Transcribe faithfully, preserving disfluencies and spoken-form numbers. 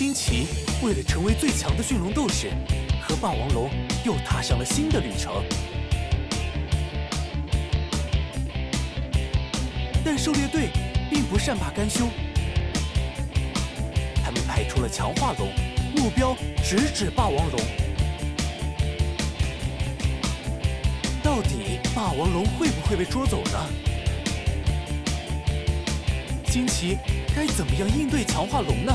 新奇为了成为最强的驯龙斗士，和霸王龙又踏上了新的旅程。但狩猎队并不善罢甘休，他们派出了强化龙，目标直指霸王龙。到底霸王龙会不会被捉走呢？新奇该怎么样应对强化龙呢？